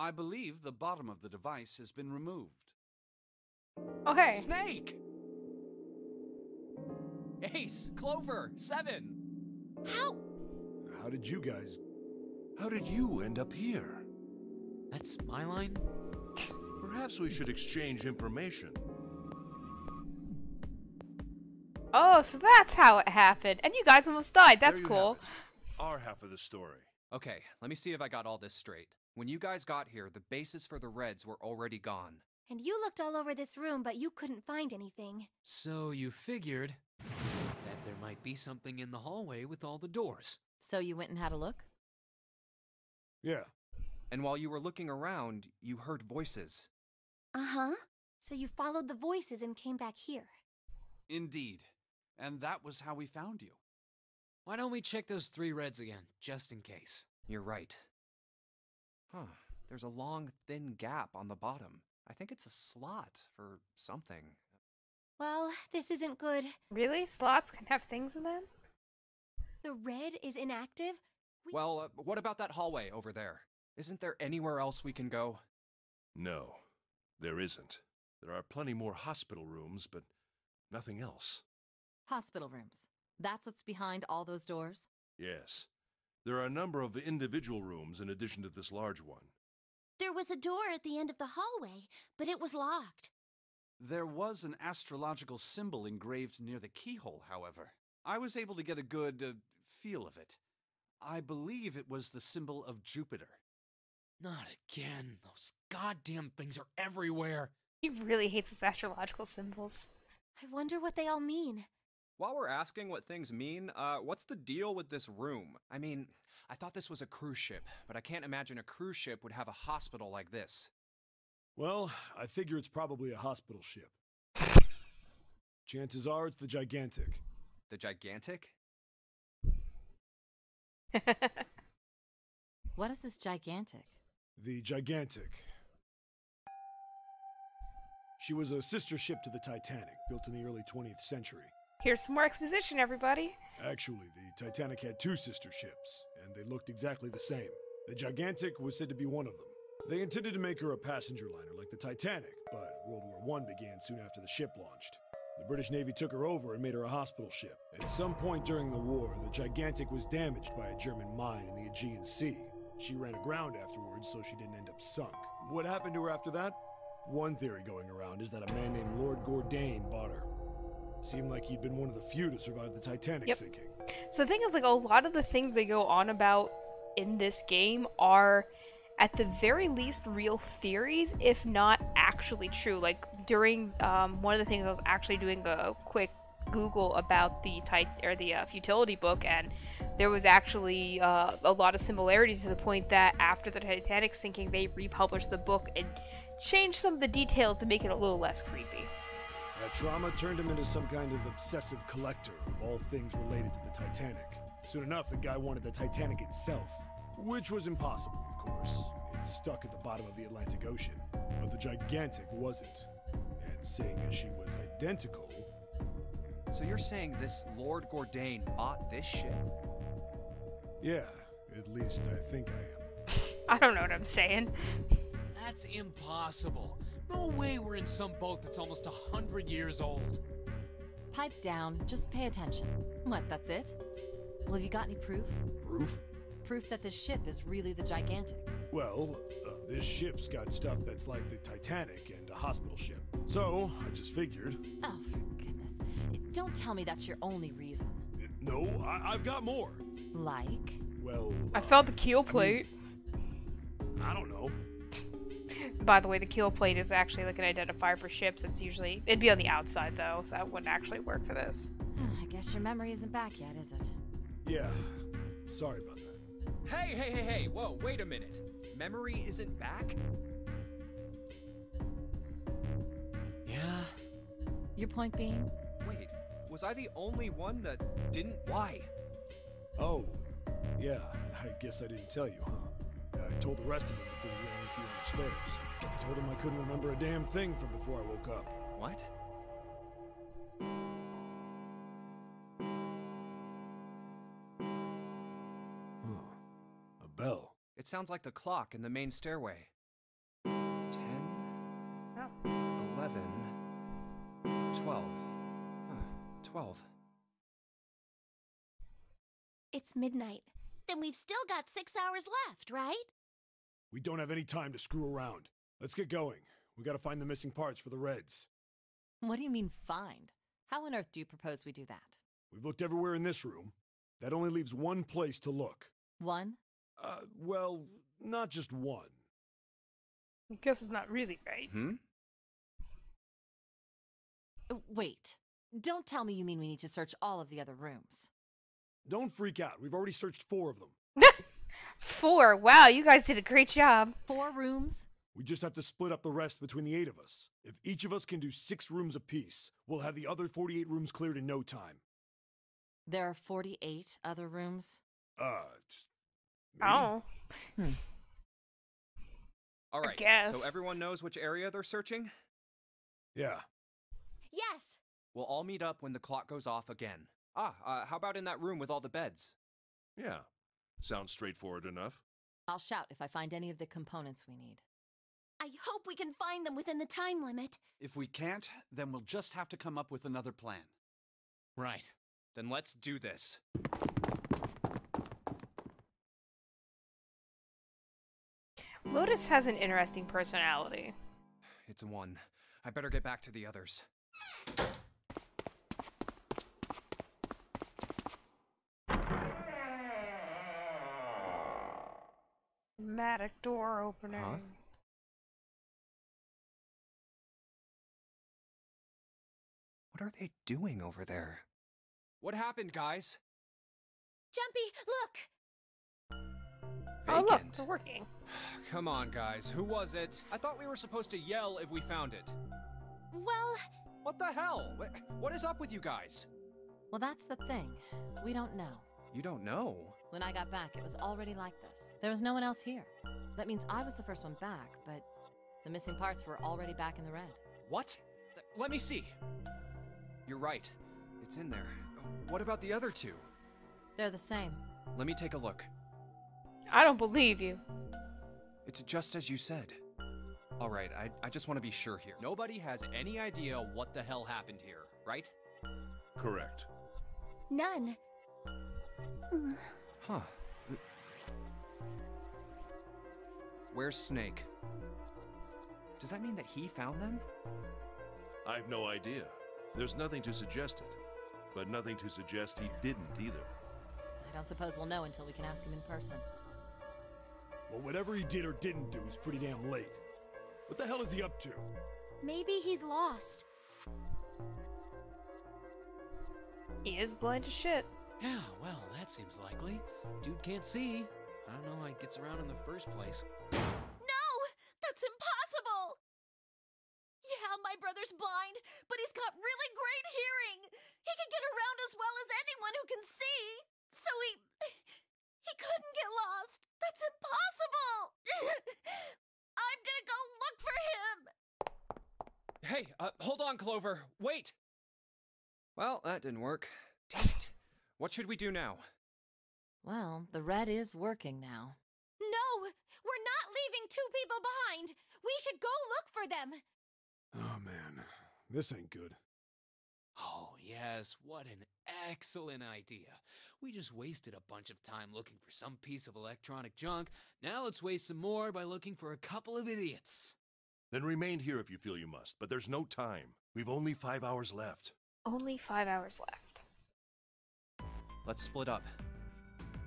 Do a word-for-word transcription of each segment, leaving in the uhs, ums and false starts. I believe the bottom of the device has been removed. Okay. Snake! Ace, Clover, Seven! How? How did you guys... How did you end up here? That's my line? Perhaps we should exchange information. Oh, so that's how it happened. And you guys almost died. That's cool. Our half of the story. Okay, let me see if I got all this straight. When you guys got here, the bases for the Reds were already gone. And you looked all over this room, but you couldn't find anything. So you figured that there might be something in the hallway with all the doors. So you went and had a look? Yeah. And while you were looking around, you heard voices. Uh-huh. So you followed the voices and came back here. Indeed. And that was how we found you. Why don't we check those three Reds again, just in case? You're right. Huh. There's a long, thin gap on the bottom. I think it's a slot for something. Well, this isn't good. Really? Slots can have things in them? The red is inactive? We well, uh, what about that hallway over there? Isn't there anywhere else we can go? No, there isn't. There are plenty more hospital rooms, but nothing else. Hospital rooms. That's what's behind all those doors? Yes. There are a number of individual rooms in addition to this large one. There was a door at the end of the hallway, but it was locked. There was an astrological symbol engraved near the keyhole, however. I was able to get a good uh, feel of it. I believe it was the symbol of Jupiter. Not again. Those goddamn things are everywhere. He really hates his astrological symbols. I wonder what they all mean. While we're asking what things mean, uh, what's the deal with this room? I mean, I thought this was a cruise ship, but I can't imagine a cruise ship would have a hospital like this. Well, I figure it's probably a hospital ship. Chances are it's the Gigantic. The Gigantic? What is this Gigantic? The Gigantic. She was a sister ship to the Titanic, built in the early twentieth century. Here's some more exposition, everybody. Actually, the Titanic had two sister ships, and they looked exactly the same. The Gigantic was said to be one of them. They intended to make her a passenger liner like the Titanic, but World War One began soon after the ship launched. The British Navy took her over and made her a hospital ship. At some point during the war, the Gigantic was damaged by a German mine in the Aegean Sea. She ran aground afterwards, so she didn't end up sunk. What happened to her after that? One theory going around is that a man named Lord Gordain bought her. Seemed like he'd been one of the few to survive the Titanic yep. sinking. So the thing is, like, a lot of the things they go on about in this game are, at the very least, real theories, if not actually true. Like, during um, one of the things I was actually doing a quick Google about the tit or the uh, futility book, and there was actually uh, a lot of similarities to the point that after the Titanic sinking, they republished the book and changed some of the details to make it a little less creepy. That trauma turned him into some kind of obsessive collector of all things related to the Titanic. Soon enough, the guy wanted the Titanic itself, which was impossible, of course. It stuck at the bottom of the Atlantic Ocean, but the Gigantic wasn't. And seeing as she was identical... So you're saying this Lord Gordain bought this ship? Yeah, at least I think I am. I don't know what I'm saying. That's impossible. No way we're in some boat that's almost a hundred years old. Pipe down, just pay attention. What, that's it? Well, have you got any proof? Proof? Proof that this ship is really the Gigantic. Well, uh, this ship's got stuff that's like the Titanic and a hospital ship. So, I just figured... Oh, for goodness. Don't tell me that's your only reason. No, I I've got more. Like? Well... I uh, found the keel plate. I mean, I don't know. By the way, the keel plate is actually like an identifier for ships. It's usually... It'd be on the outside, though, so that wouldn't actually work for this. I guess your memory isn't back yet, is it? Yeah. Sorry about that. Hey, hey, hey, hey! Whoa, wait a minute. Memory isn't back? Yeah. Your point being? Wait, was I the only one that didn't... Why? Oh. Yeah, I guess I didn't tell you, huh? I told the rest of them before we ran into you on the stairs. I told him I couldn't remember a damn thing from before I woke up. What? Huh. A bell. It sounds like the clock in the main stairway. eleven, twelve. Huh, twelve. It's midnight. Then we've still got six hours left, right? We don't have any time to screw around. Let's get going. We gotta find the missing parts for the Reds. What do you mean, find? How on earth do you propose we do that? We've looked everywhere in this room. That only leaves one place to look. One? Uh, well, not just one. I guess it's not really, right? Hmm? Wait. Don't tell me you mean we need to search all of the other rooms. Don't freak out. We've already searched four of them. Four? Wow, you guys did a great job. Four rooms? We just have to split up the rest between the eight of us. If each of us can do six rooms apiece, we'll have the other forty-eight rooms cleared in no time. There are forty-eight other rooms? Uh, maybe? Oh. Hmm. All right, so everyone knows which area they're searching? Yeah. Yes! We'll all meet up when the clock goes off again. Ah, uh, how about in that room with all the beds? Yeah. Sounds straightforward enough. I'll shout if I find any of the components we need. I hope we can find them within the time limit. If we can't, then we'll just have to come up with another plan. Right. Then let's do this. Lotus has an interesting personality. It's a one. I better get back to the others. Matic door opening. Huh? What are they doing over there? What happened, guys? Jumpy, look! Vacant. Oh, look, they're working. Come on, guys. Who was it? I thought we were supposed to yell if we found it. Well... What the hell? What is up with you guys? Well, that's the thing. We don't know. You don't know? When I got back, it was already like this. There was no one else here. That means I was the first one back, but the missing parts were already back in the red. What? Th- let me see. You're right. It's in there. What about the other two? They're the same. Let me take a look. I don't believe you. It's just as you said. All right, I, I just want to be sure here. Nobody has any idea what the hell happened here, right? Correct. None. Huh. Where's Snake? Does that mean that he found them? I've no idea. There's nothing to suggest it, but nothing to suggest he didn't either. I don't suppose we'll know until we can ask him in person. Well, whatever he did or didn't do is pretty damn late. What the hell is he up to? Maybe he's lost. He is blind as shit. Yeah, well, that seems likely. Dude can't see. I don't know how he gets around in the first place. No! That's impossible! Yeah, my brother's blind, but he's got really great hearing. He can get around as well as anyone who can see. So he... he couldn't get lost. That's impossible! I'm gonna go look for him! Hey, uh, hold on, Clover. Wait! Well, that didn't work. Damn it. What should we do now? Well, the red is working now. No! We're not leaving two people behind! We should go look for them! Oh, man. This ain't good. Oh, yes, what an excellent idea. We just wasted a bunch of time looking for some piece of electronic junk. Now let's waste some more by looking for a couple of idiots. Then remain here if you feel you must, but there's no time. We've only five hours left. Only five hours left. Let's split up.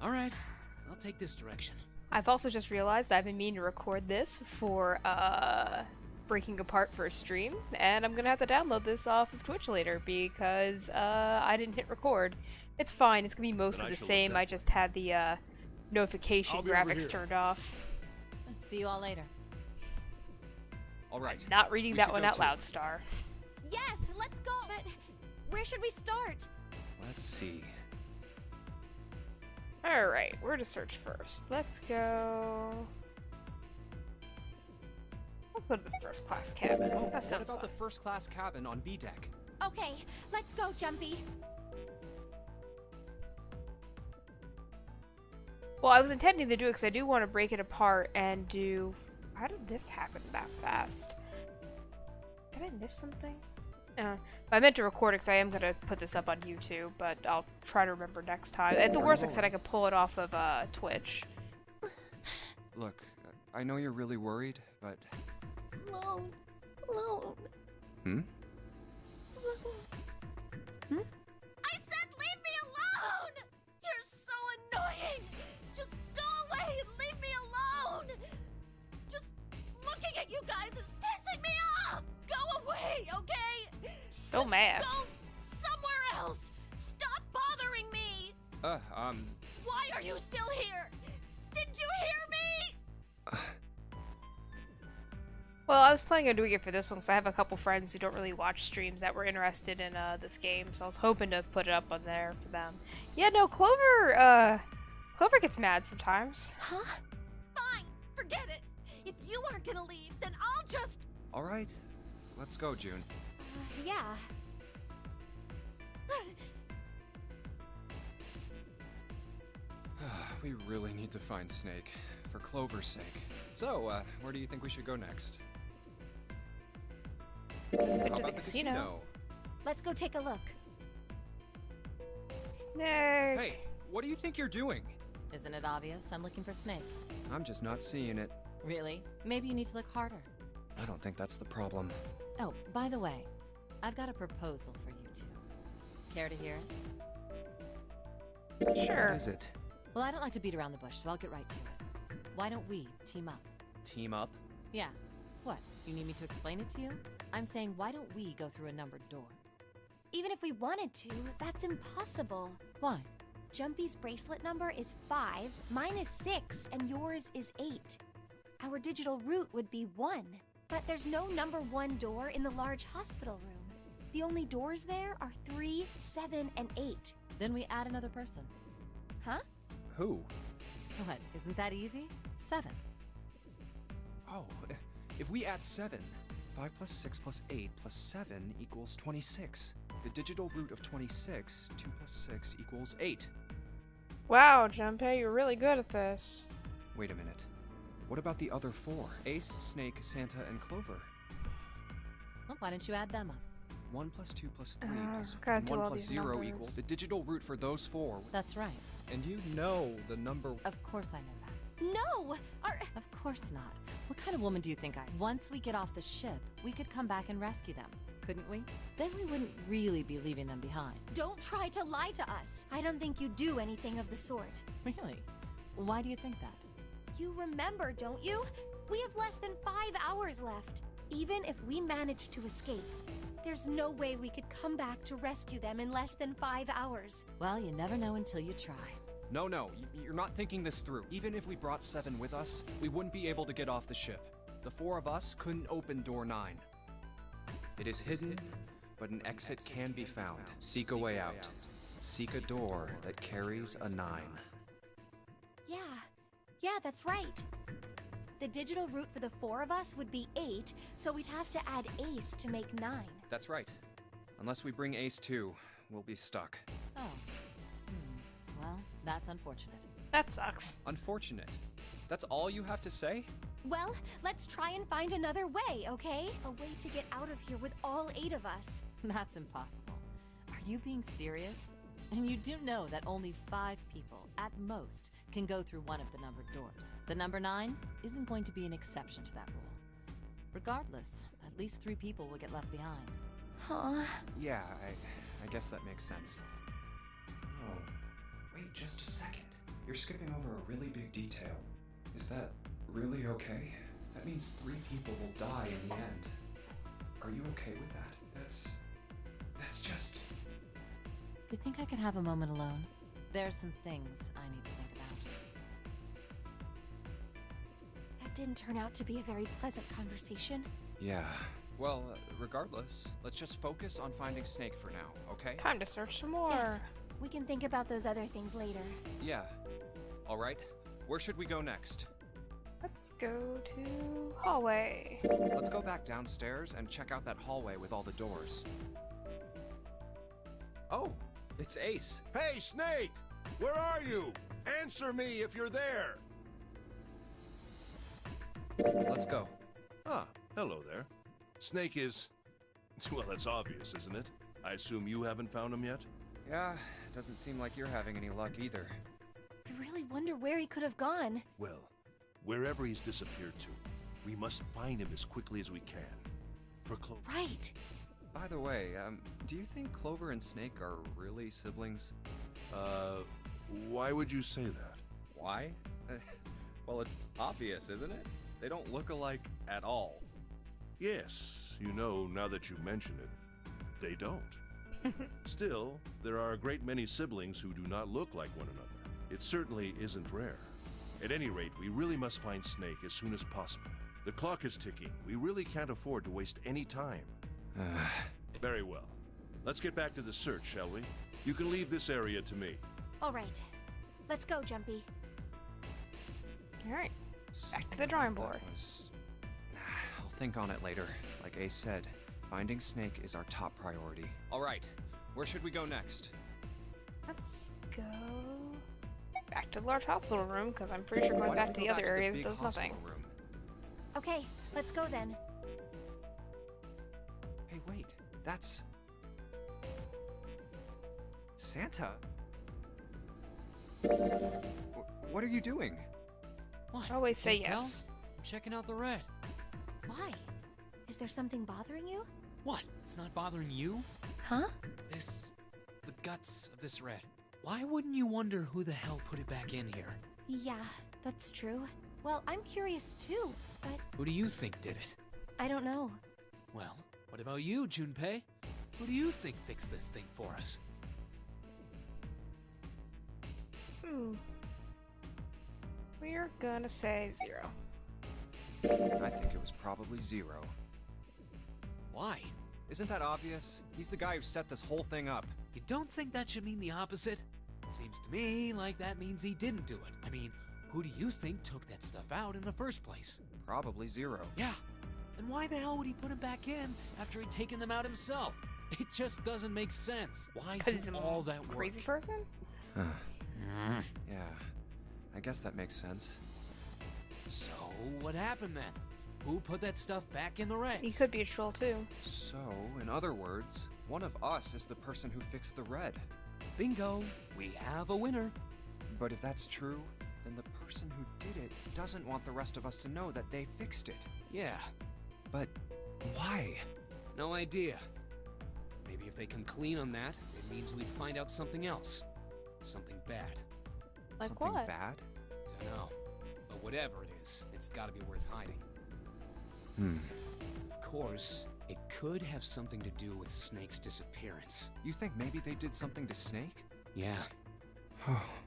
All right, I'll take this direction. I've also just realized that I've been meaning to record this for, uh... breaking apart for a stream, and I'm gonna have to download this off of Twitch later because uh, I didn't hit record. It's fine, it's gonna be mostly the same. I just had the uh, notification graphics turned off. See you all later. All right. Not reading that one out loud, Star. Yes, let's go. But where should we start? Let's see. All right, where to search first? Let's go. Go to the first class cabin. Oh, that sounds what about fun. The first class cabin on B deck? Okay, let's go, Jumpy. Well, I was intending to do it because I do want to break it apart and do. How did this happen that fast? Can Did I miss something? Uh, I meant to record it because I am going to put this up on YouTube, but I'll try to remember next time. At the worst, I said I could pull it off of uh, Twitch. Look, I know you're really worried, but... Alone. Alone. Hmm? Hmm? I said leave me alone! You're so annoying! Just go away and leave me alone! Just looking at you guys is pissing me off! Go away, okay? So just mad. Go somewhere else! Stop bothering me! Uh, um... Why are you still here? Did you hear me? Uh... Well, I was planning on doing it for this one because I have a couple friends who don't really watch streams that were interested in uh, this game, so I was hoping to put it up on there for them. Yeah, no, Clover, uh, Clover gets mad sometimes. Huh? Fine, forget it. If you aren't gonna leave, then I'll just... All right, let's go, June. Uh, yeah. We really need to find Snake, for Clover's sake. So, uh, where do you think we should go next? How about the casino? Let's go take a look. Snake! Hey, what do you think you're doing? Isn't it obvious? I'm looking for Snake. I'm just not seeing it. Really? Maybe you need to look harder. I don't think that's the problem. Oh, by the way, I've got a proposal for you two. Care to hear it? Sure. What is it? Well, I don't like to beat around the bush, so I'll get right to it. Why don't we team up? Team up? Yeah. What? You need me to explain it to you? I'm saying, why don't we go through a numbered door? Even if we wanted to, that's impossible. Why? Jumpy's bracelet number is five, mine is six, and yours is eight. Our digital route would be one. But there's no number one door in the large hospital room. The only doors there are three, seven, and eight. Then we add another person. Huh? Who? What? Isn't that easy? Seven. Oh, if we add seven, five plus six plus eight plus seven equals twenty-six. The digital root of twenty-six, two plus six equals eight. Wow, Junpei, you're really good at this. Wait a minute. What about the other four? Ace, Snake, Santa, and Clover? Well, why don't you add them up? One plus two plus three oh, plus four, and one plus zero numbers. Equals the digital root for those four. That's right. And you know the number. Of course I know that. No! Our... Of course not. What kind of woman do you think I am? Once we get off the ship, we could come back and rescue them, couldn't we? Then we wouldn't really be leaving them behind. Don't try to lie to us. I don't think you do anything of the sort. Really? Why do you think that? You remember, don't you? We have less than five hours left. Even if we manage to escape, there's no way we could come back to rescue them in less than five hours. Well, you never know until you try. No, no, you're not thinking this through. Even if we brought seven with us, we wouldn't be able to get off the ship. The four of us couldn't open door nine. It is hidden, but an exit can be found. Seek a way out. Seek a door that carries a nine. Yeah, yeah, that's right. The digital route for the four of us would be eight, so we'd have to add Ace to make nine. That's right. Unless we bring Ace too, we'll be stuck. Oh. Hmm. Well, that's unfortunate. That sucks. Unfortunate? That's all you have to say? Well, let's try and find another way, okay? A way to get out of here with all eight of us. That's impossible. Are you being serious? And you do know that only five people, at most, can go through one of the numbered doors. The number nine isn't going to be an exception to that rule. Regardless, at least three people will get left behind. Huh? Yeah, I, I guess that makes sense. Oh, wait just a second. You're skipping over a really big detail. Is that really okay? That means three people will die in the end. Are you okay with that? That's... that's just... You think I could have a moment alone? There's some things I need to think about. That didn't turn out to be a very pleasant conversation. Yeah. Well, uh, regardless, let's just focus on finding Snake for now, okay? Time to search some more. Yes, we can think about those other things later. Yeah. All right. Where should we go next? Let's go to hallway. Let's go back downstairs and check out that hallway with all the doors. Oh. It's Ace. Hey, Snake! Where are you? Answer me if you're there. Let's go. Ah, hello there. Snake is Well, that's obvious, isn't it? I assume you haven't found him yet? Yeah, doesn't seem like you're having any luck either. I really wonder where he could have gone. Well, wherever he's disappeared to, we must find him as quickly as we can. For Clover. Right! By the way, um, do you think Clover and Snake are really siblings? Uh, why would you say that? Why? Well, it's obvious, isn't it? They don't look alike at all. Yes, you know, now that you mention it, they don't. Still, there are a great many siblings who do not look like one another. It certainly isn't rare. At any rate, we really must find Snake as soon as possible. The clock is ticking. We really can't afford to waste any time. Very well. Let's get back to the search, shall we? You can leave this area to me. All right. Let's go, Jumpy. All right. Back to the drawing board. Was... I'll think on it later. Like Ace said, finding Snake is our top priority. All right. Where should we go next? Let's go... back to the large hospital room, because I'm pretty sure going back to the other areas does nothing. Okay, let's go then. Hey, wait. That's... Santa? What are you doing? What? I always say yes. I'm checking out the red. Why? Is there something bothering you? What? It's not bothering you? Huh? This... the guts of this red. Why wouldn't you wonder who the hell put it back in here? Yeah, that's true. Well, I'm curious too, but... Who do you think did it? I don't know. Well, what about you, Junpei? Who do you think fixed this thing for us? Hmm. We're gonna say zero. I think it was probably zero. Why? Isn't that obvious? He's the guy who set this whole thing up. You don't think that should mean the opposite? Seems to me like that means he didn't do it. I mean, who do you think took that stuff out in the first place? Probably zero. Yeah. And why the hell would he put him back in after he'd taken them out himself? It just doesn't make sense. Why does all that work? Crazy person? Yeah, I guess that makes sense. So what happened then? Who put that stuff back in the red? He could be a troll too. So, in other words, one of us is the person who fixed the red. Bingo, we have a winner. But if that's true, then the person who did it doesn't want the rest of us to know that they fixed it. Yeah. But why? No idea. Maybe if they come clean on that, it means we'd find out something else. Something bad. Like something what? Bad? Dunno. But whatever it is, it's gotta be worth hiding. Hmm. Of course, it could have something to do with Snake's disappearance. You think maybe they did something to Snake? Yeah.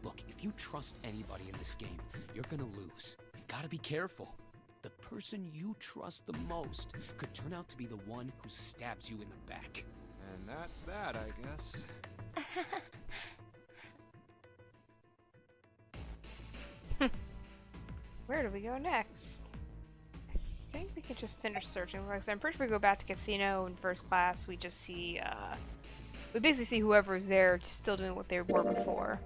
Look, if you trust anybody in this game, you're gonna lose. You've gotta be careful. The person you trust the most could turn out to be the one who stabs you in the back. And that's that, I guess. Where do we go next? I think we could just finish searching. I'm pretty sure we go back to Casino in first class. We just see, uh... we basically see whoever was there just still doing what they were before.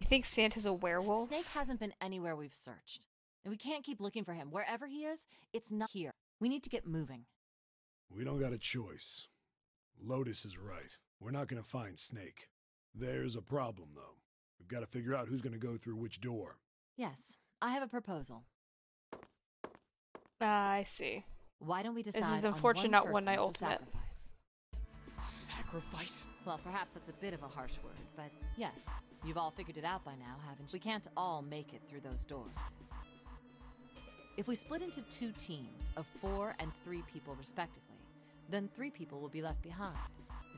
You think Santa's a werewolf? Snake hasn't been anywhere we've searched. And we can't keep looking for him. Wherever he is, it's not here. We need to get moving. We don't got a choice. Lotus is right. We're not gonna find Snake. There's a problem, though. We've got to figure out who's gonna go through which door. Yes. I have a proposal. Ah, uh, I see. Why don't we decide on one person to sacrifice? This is unfortunate, not one night ultimate. Sacrifice? Well, perhaps that's a bit of a harsh word, but yes. You've all figured it out by now, haven't you? We can't all make it through those doors. If we split into two teams of four and three people respectively, then three people will be left behind.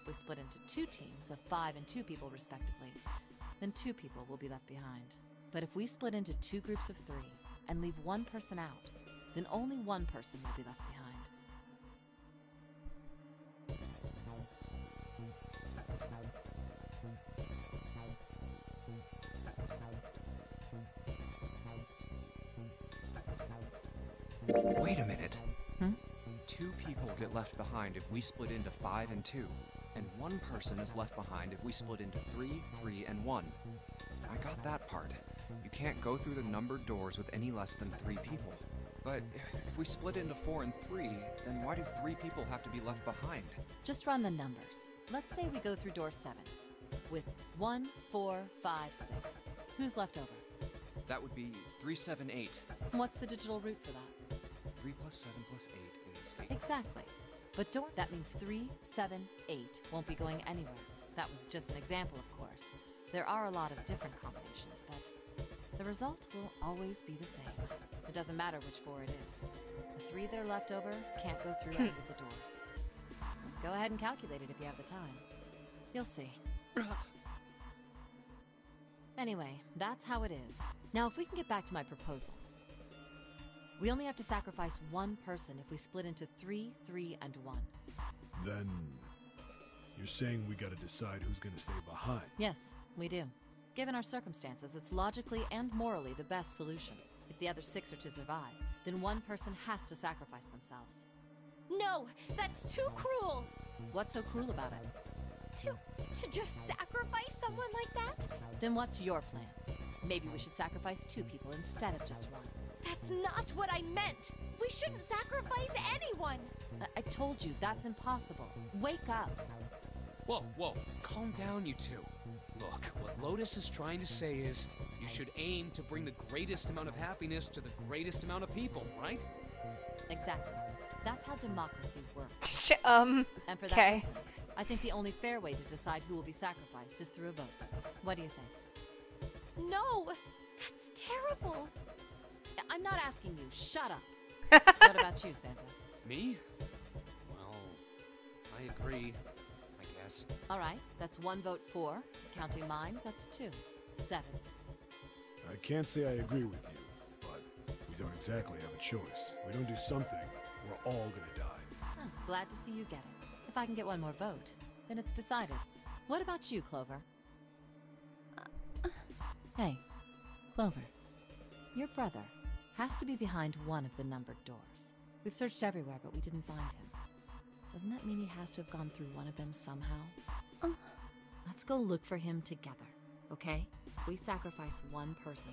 If we split into two teams of five and two people respectively, then two people will be left behind. But if we split into two groups of three and leave one person out, then only one person will be left behind. Wait a minute. Hmm? Two people get left behind if we split into five and two, and one person is left behind if we split into three, three, and one. I got that part. You can't go through the numbered doors with any less than three people. But if we split into four and three, then why do three people have to be left behind? Just run the numbers. Let's say we go through door seven. With one, four, five, six. Who's left over? That would be three, seven, eight. What's the digital root for that? Three plus seven plus eight is eight. Exactly. But door, that means three, seven, eight won't be going anywhere. That was just an example, of course. There are a lot of different combinations, but the result will always be the same. It doesn't matter which four it is. The three that are left over can't go through any of the doors. Go ahead and calculate it if you have the time. You'll see. Anyway, that's how it is. Now, if we can get back to my proposal. We only have to sacrifice one person if we split into three, three, and one. Then you're saying we gotta decide who's gonna stay behind? Yes, we do. Given our circumstances, it's logically and morally the best solution. If the other six are to survive, then one person has to sacrifice themselves. No, that's too cruel! What's so cruel about it? To, to just sacrifice someone like that? Then what's your plan? Maybe we should sacrifice two people instead of just one. That's not what I meant! We shouldn't sacrifice anyone! I, I told you, that's impossible. Wake up! Whoa, whoa, calm down, you two. Look, what Lotus is trying to say is, you should aim to bring the greatest amount of happiness to the greatest amount of people, right? Exactly. That's how democracy works. um, And for that reason, I think the only fair way to decide who will be sacrificed is through a vote. What do you think? No! That's terrible! I'm not asking you. Shut up. What about you, Santa? Me? Well, I agree, I guess. All right, that's one vote for. Counting mine, that's two. Seven. I can't say I agree with you, but we don't exactly have a choice. We don't do something, we're all gonna die. Huh, glad to see you get it. If I can get one more vote, then it's decided. What about you, Clover? Hey, Clover. Your brother has to be behind one of the numbered doors. We've searched everywhere, but we didn't find him. Doesn't that mean he has to have gone through one of them somehow? Uh. Let's go look for him together, okay? If we sacrifice one person,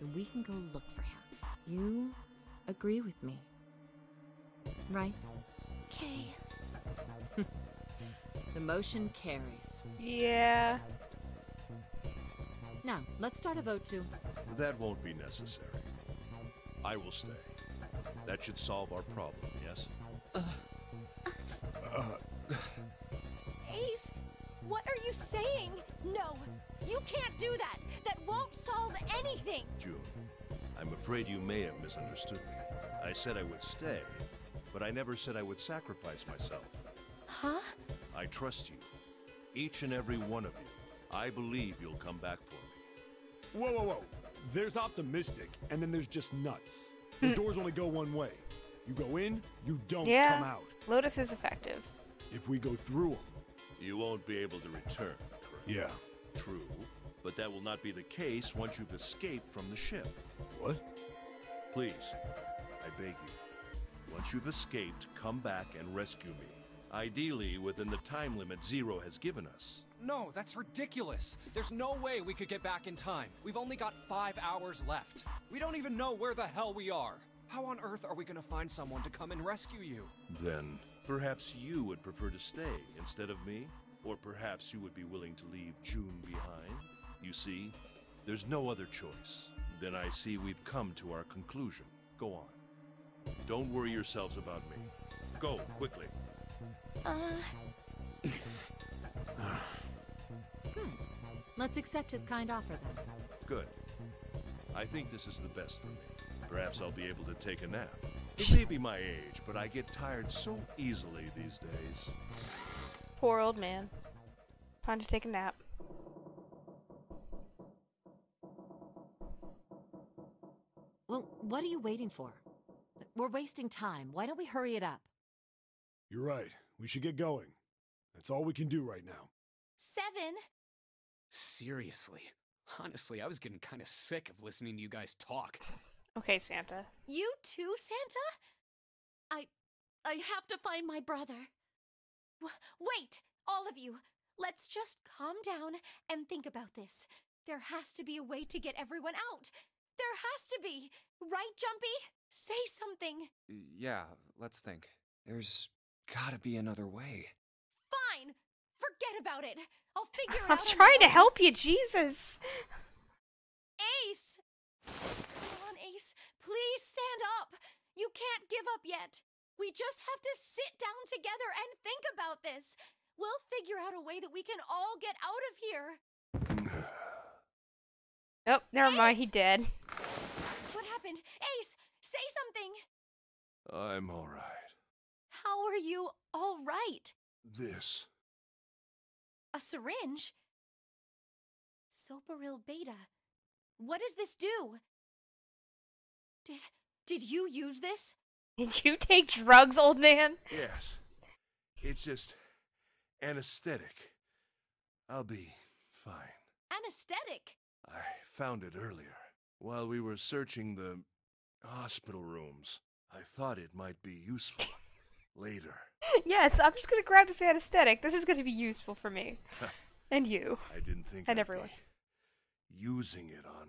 then we can go look for him. You agree with me, right? Okay. The motion carries. Yeah. Now, let's start a vote to... That won't be necessary. I will stay. That should solve our problem, yes? Uh, uh, Ace, what are you saying? No, you can't do that. That won't solve anything. June, I'm afraid you may have misunderstood me. I said I would stay, but I never said I would sacrifice myself. Huh? I trust you. Each and every one of you. I believe you'll come back for me. Whoa, whoa, whoa. There's optimistic, and then there's just nuts. The doors only go one way. You go in, you don't yeah, come out. Lotus is effective. If we go through them... You won't be able to return, correct? Yeah. True, but that will not be the case once you've escaped from the ship. What? Please, I beg you. Once you've escaped, come back and rescue me. Ideally, within the time limit Zero has given us. No, that's ridiculous. There's no way we could get back in time. We've only got five hours left. We don't even know where the hell we are. How on earth are we gonna find someone to come and rescue you? Then, perhaps you would prefer to stay instead of me? Or perhaps you would be willing to leave June behind? You see, there's no other choice. Then I see we've come to our conclusion. Go on. Don't worry yourselves about me. Go, quickly. Uh... Hmm. Let's accept his kind offer, then. Good. I think this is the best for me. Perhaps I'll be able to take a nap. It may be my age, but I get tired so easily these days. Poor old man. Time to take a nap. Well, what are you waiting for? We're wasting time. Why don't we hurry it up? You're right. We should get going. That's all we can do right now. Seven? Seriously. Honestly, I was getting kind of sick of listening to you guys talk. Okay, Santa. You too, Santa? I... I have to find my brother. W wait, all of you. Let's just calm down and think about this. There has to be a way to get everyone out. There has to be, right, Jumpy? Say something. Yeah, let's think. There's gotta be another way. Fine! Forget about it! I'll figure it out. I'm trying to help you, Jesus! Ace! Come on, Ace. Please stand up! You can't give up yet. We just have to sit down together and think about this. We'll figure out a way that we can all get out of here. Oh, never Ace! Mind. He dead. What happened? Ace, say something. I'm all right. How are you all right? This. A syringe? Soparil Beta. What does this do? Did did you use this? Did you take drugs, old man? Yes. It's just anesthetic. I'll be fine. Anesthetic? I found it earlier. While we were searching the hospital rooms, I thought it might be useful. Later. Yes, I'm just gonna grab this anesthetic. This is gonna be useful for me. And you. I didn't think I'd ever using it on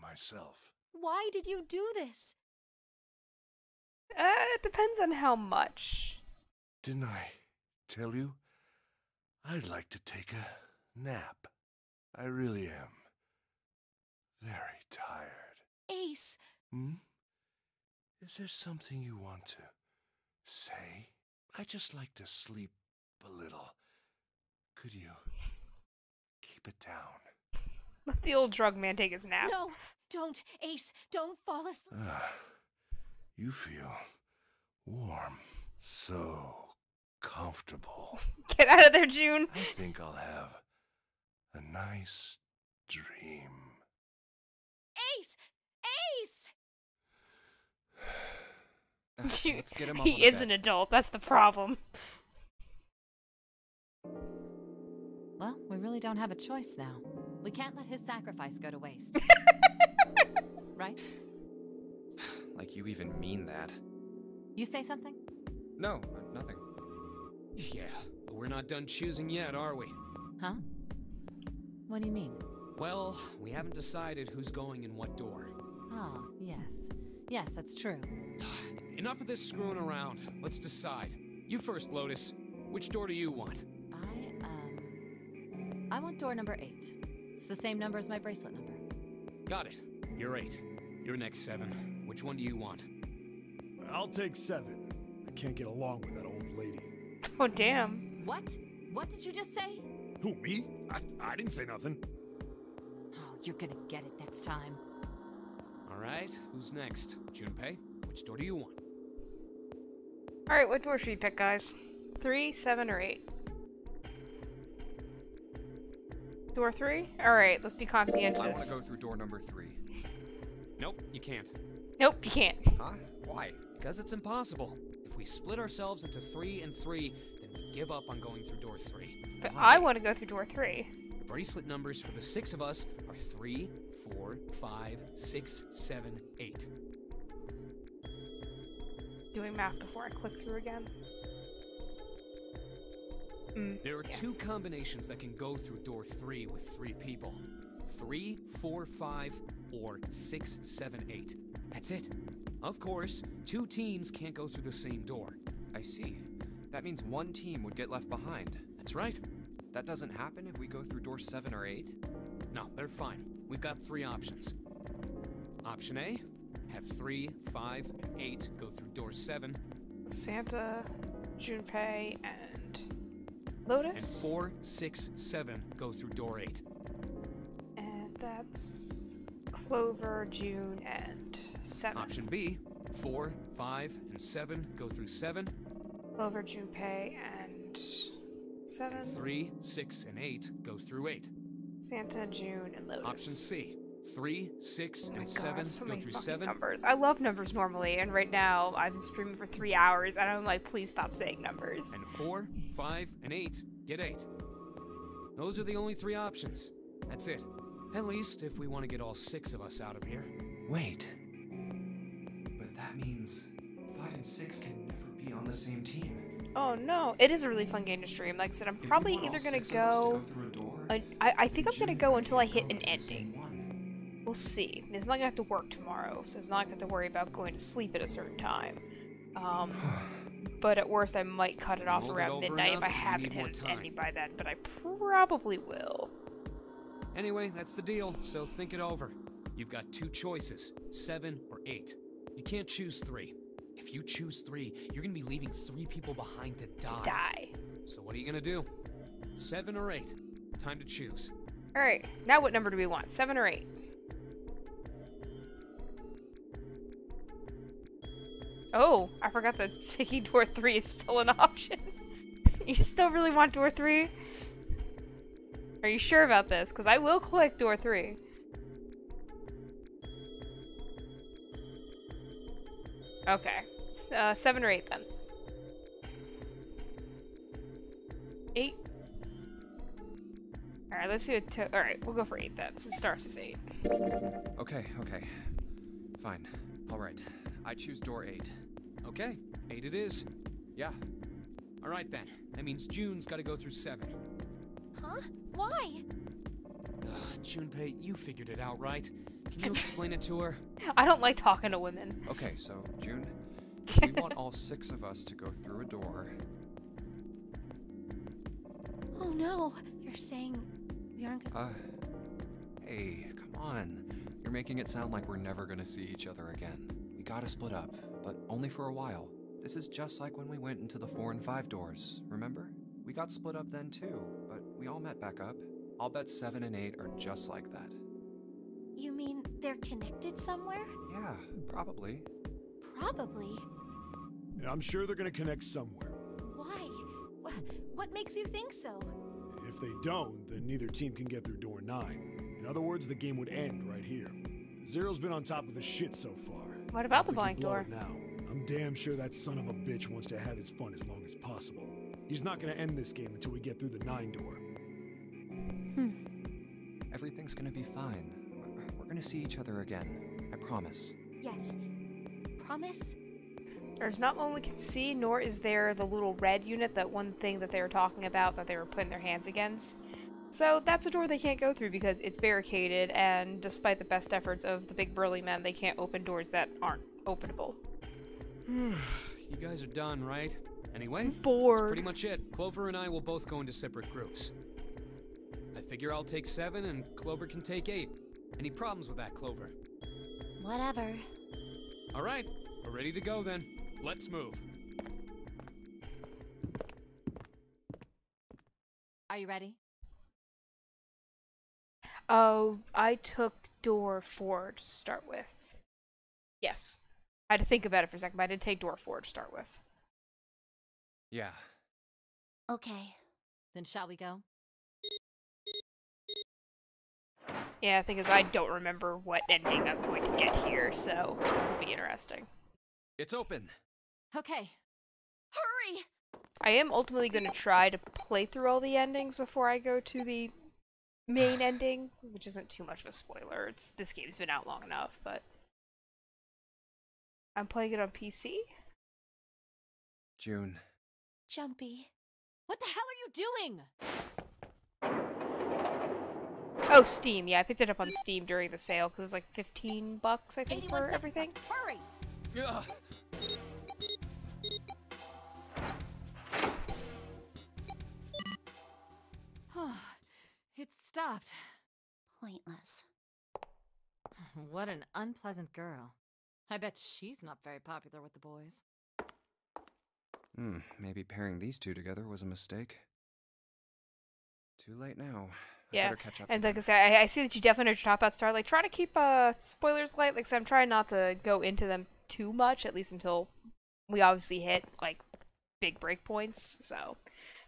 myself. Why did you do this? Uh, it depends on how much. Didn't I tell you? I'd like to take a nap. I really am very tired. Ace! Hmm? Is there something you want to say? I just like to sleep a little. Could you keep it down? Let the old drug man take his nap. No, don't, Ace. Don't fall asleep. Ah, you feel warm. So comfortable. Get out of there, June. I think I'll have a nice dream. Ace! Ace! Let's get him up. He is an adult, that's the problem. Well, we really don't have a choice now. We can't let his sacrifice go to waste. Right? Like you even mean that. You say something? No, nothing. Yeah, but we're not done choosing yet, are we? Huh? What do you mean? Well, we haven't decided who's going in what door. Oh, yes. Yes, that's true. Enough of this screwing around. Let's decide. You first, Lotus. Which door do you want? I, um... I want door number eight. It's the same number as my bracelet number. Got it. You're eight. You're next, seven. Which one do you want? I'll take seven. I can't get along with that old lady. Oh, damn. What? What did you just say? Who, me? I, I didn't say nothing. Oh, you're gonna get it next time. All right. Who's next? Junpei, which door do you want? Alright, what door should we pick, guys? Three, seven, or eight? Door three? Alright, let's be conscientious. I want to go through door number three. Nope, you can't. Nope, you can't. Huh? Why? Because it's impossible. If we split ourselves into three and three, then we give up on going through door three. But Why? I want to go through door three. The bracelet numbers for the six of us are three, four, five, six, seven, eight. Doing math before I click through again. Mm, there are yeah. two combinations that can go through door three with three people. Three, four, five, or six, seven, eight. That's it. Of course, two teams can't go through the same door. I see. That means one team would get left behind. That's right. That doesn't happen if we go through door seven or eight? No, they're fine. We've got three options. Option A. Have three, five, and eight go through door seven. Santa, Junpei, and Lotus. And four, six, seven go through door eight. And that's Clover, June, and seven. Option B, four, five, and seven go through seven. Clover, Junpei, and seven. And three, six, and eight go through eight. Santa, June, and Lotus. Option C. Three, six, oh and God, seven. So go through seven. Numbers. I love numbers normally, and right now I've been streaming for three hours, and I'm like, please stop saying numbers. And four, five, and eight get eight. Those are the only three options. That's it. At least if we want to get all six of us out of here. Wait. But that means five and six can never be on the same team. Oh no, it is a really fun game to stream. Like I said, I'm if probably either gonna go. To go a door, a, I, I think I'm gonna go until I hit go an ending. We'll see. It's not gonna have to work tomorrow, so it's not gonna have to worry about going to sleep at a certain time. Um, but at worst, I might cut it off around midnight if I haven't hit any by then, but I probably will. Anyway, that's the deal, so think it over. You've got two choices, seven or eight. You can't choose three. If you choose three, you're gonna be leaving three people behind to die. Die. So what are you gonna do? Seven or eight? Time to choose. All right, now what number do we want? Seven or eight? Oh, I forgot that picking door three is still an option. You still really want door three? Are you sure about this? Because I will click door three. Okay, uh, seven or eight then. Eight. All right, let's do it. To All right, we'll go for eight then. Since Stars is eight. Okay, okay, fine. All right, I choose door eight. Okay, eight it is. Yeah. All right then. That means June's got to go through seven. Huh? Why? Ugh, Junpei, you figured it out, right? Can you explain it to her? I don't like talking to women. Okay, so June, we want all six of us to go through a door. Oh no, you're saying we aren't gonna... Uh, hey, come on. You're making it sound like we're never gonna see each other again. We gotta split up, but only for a while. This is just like when we went into the four and five doors, remember? We got split up then too, but we all met back up. I'll bet seven and eight are just like that. You mean they're connected somewhere? Yeah, probably. Probably? I'm sure they're gonna connect somewhere. Why? What makes you think so? If they don't, then neither team can get through door nine. In other words, the game would end right here. Zero's been on top of the shit so far. What about the blind door? Now, I'm damn sure that son of a bitch wants to have his fun as long as possible. He's not gonna end this game until we get through the nine door. Hmm. Everything's gonna be fine. We're gonna see each other again. I promise. Yes. Promise? There's not one we can see, nor is there the little red unit, that one thing that they were talking about that they were putting their hands against. So that's a door they can't go through because it's barricaded, and despite the best efforts of the big burly men, they can't open doors that aren't openable. You guys are done, right? Anyway, I'm bored. That's pretty much it. Clover and I will both go into separate groups. I figure I'll take seven and Clover can take eight. Any problems with that, Clover? Whatever. All right, we're ready to go then. Let's move. Are you ready? Oh, I took door four to start with. Yes. I had to think about it for a second, but I did take door four to start with. Yeah. Okay. Then shall we go? Yeah, the thing is, I don't remember what ending I'm going to get here, so this will be interesting. It's open. Okay. Hurry! I am ultimately going to try to play through all the endings before I go to the main ending, which isn't too much of a spoiler. It's, this game's been out long enough, but... I'm playing it on P C? June. Jumpy. What the hell are you doing? Oh, Steam. Yeah, I picked it up on Steam during the sale because it's like fifteen bucks, I think, for everything. Hurry! Ugh. It stopped. Pointless. What an unpleasant girl. I bet she's not very popular with the boys. Hmm, maybe pairing these two together was a mistake. Too late now. Yeah, and like I said, I, I see that you definitely talk about Starlight. Try to keep uh, spoilers light, like so I'm trying not to go into them too much, at least until we obviously hit like big breakpoints. So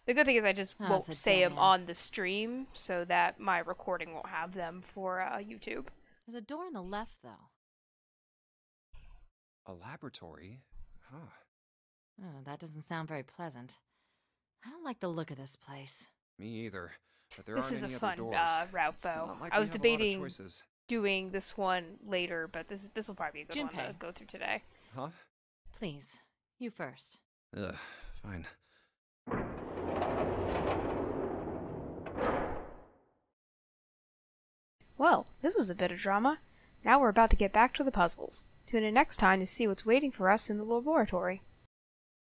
the good thing is I just oh, won't say them on the stream, so that my recording won't have them for uh, YouTube. There's a door on the left, though. A laboratory, huh? Oh, that doesn't sound very pleasant. I don't like the look of this place. Me either. But this is a fun uh, route, though. Like I was debating doing this one later, but this is this will probably be a good Junpei. one to go through today. Huh? Please, you first. Ugh, fine. Well, this was a bit of drama. Now we're about to get back to the puzzles. Tune in next time to see what's waiting for us in the laboratory.